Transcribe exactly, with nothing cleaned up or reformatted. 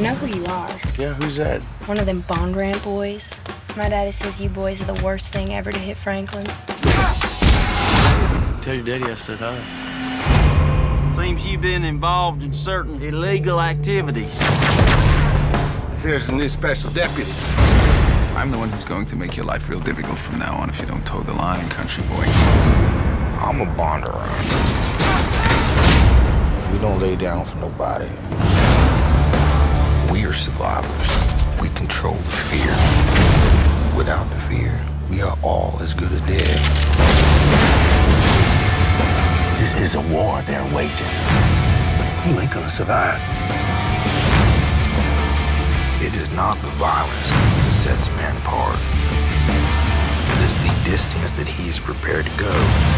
I know who you are. Yeah, who's that? One of them Bondurant boys. My daddy says you boys are the worst thing ever to hit Franklin. Tell your daddy I said hi. Seems you've been involved in certain illegal activities. There's a new special deputy. I'm the one who's going to make your life real difficult from now on if you don't toe the line, country boy. I'm a Bondurant. We don't lay down for nobody. We are survivors. We control the fear. Without the fear, we are all as good as dead. This is a war they're waging. You ain't gonna survive. It is not the violence that sets man apart. It is the distance that he is prepared to go.